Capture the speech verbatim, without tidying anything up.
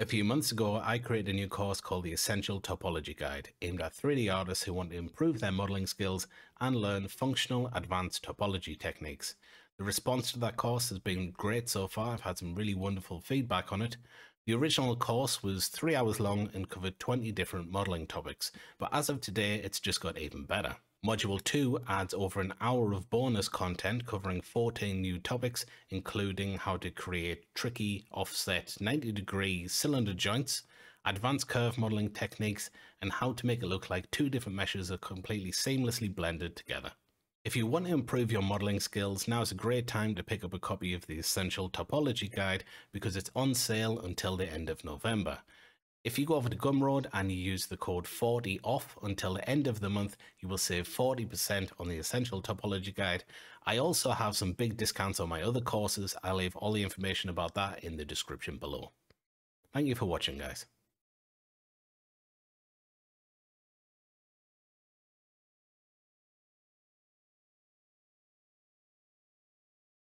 A few months ago, I created a new course called the Essential Topology Guide, aimed at three D artists who want to improve their modeling skills and learn functional advanced topology techniques. The response to that course has been great so far. I've had some really wonderful feedback on it. The original course was three hours long and covered twenty different modeling topics, but as of today, it's just got even better. Module two adds over an hour of bonus content covering fourteen new topics, including how to create tricky offset ninety degree cylinder joints, advanced curve modeling techniques, and how to make it look like two different meshes are completely seamlessly blended together. If you want to improve your modeling skills, now's a great time to pick up a copy of the Essential Topology Guide because it's on sale until the end of November. If you go over to Gumroad and you use the code forty off until the end of the month, you will save forty percent on the Essential Topology Guide. I also have some big discounts on my other courses. I'll leave all the information about that in the description below. Thank you for watching, guys.